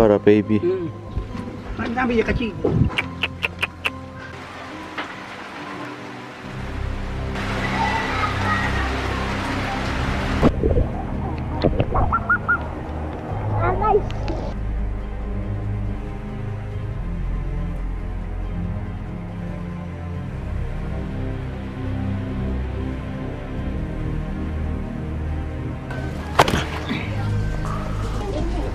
Para baby.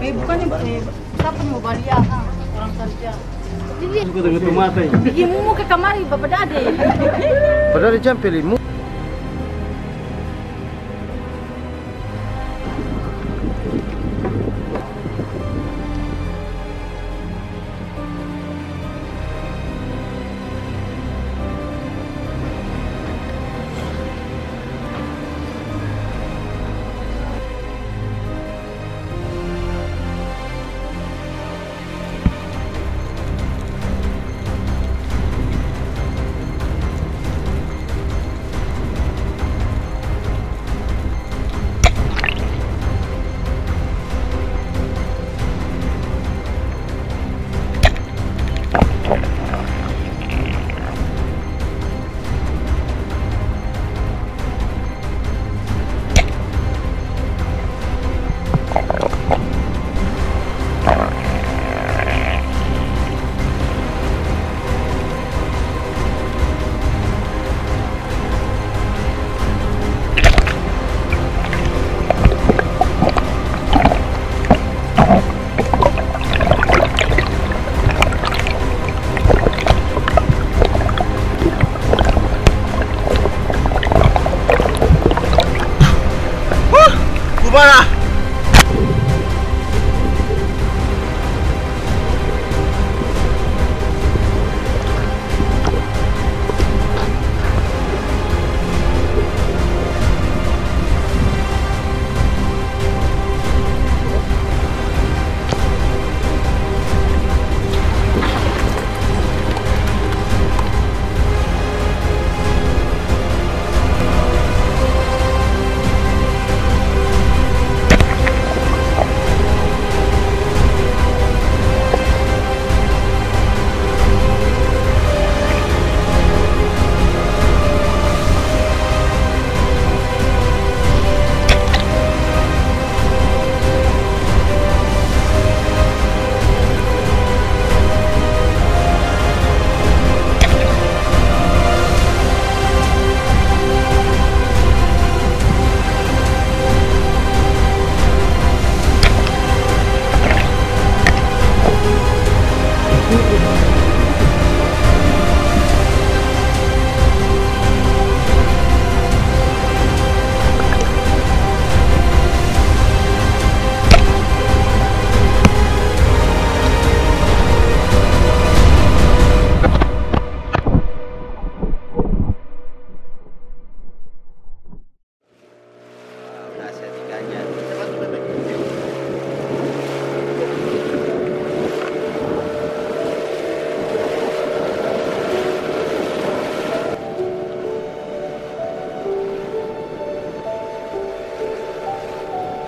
Bukannya kita punya balia kan orang kerja. Jadi mau ke kamari bapak dade. Padahal jam pelimu.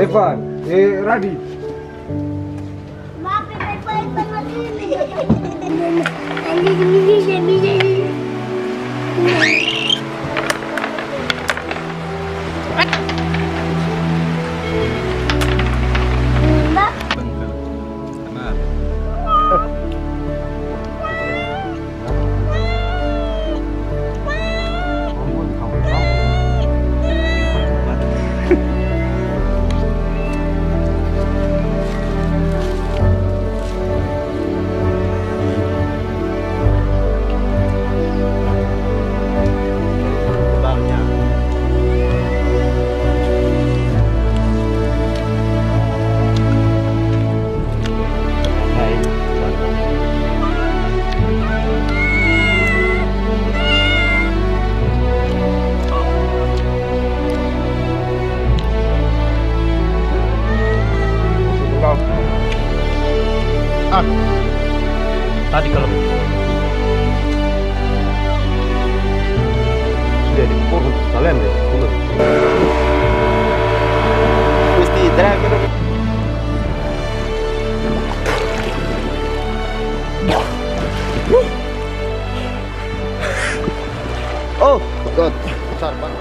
Evan, Radhi. Maaf, Evan masih ini. Kenapa? Oh God, besar banget.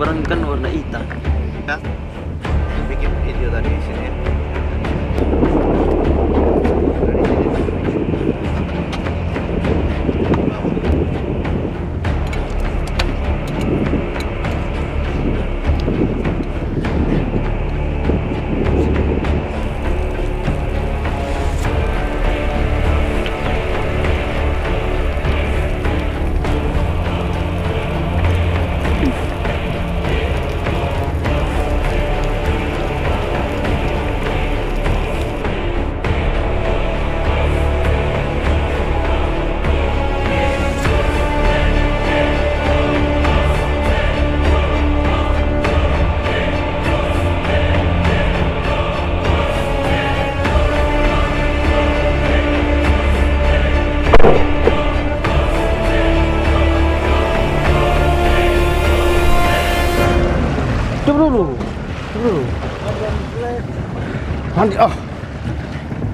Barang kan warna hitam. Kita bikin video tadi di sini. Hani ah,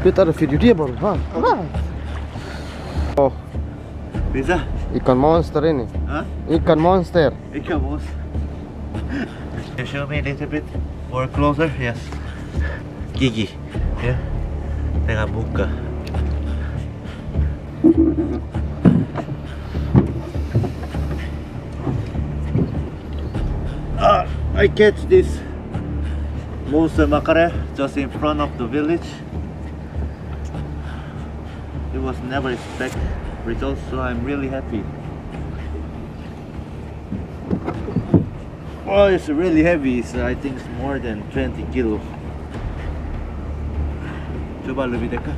bir taraf video diye baru ha. Oh, bisa? Ikan monster ini. Huh? Ikan monster. Ikan monster. You show me a little bit more closer, yes. Gigi. ya, tengah buka. I catch this Moussa Makare just in front of the village. It was never expected results, so I'm really happy. Oh, it's really heavy. It's, I think it's more than 20 kilo. Coba lebih dekat.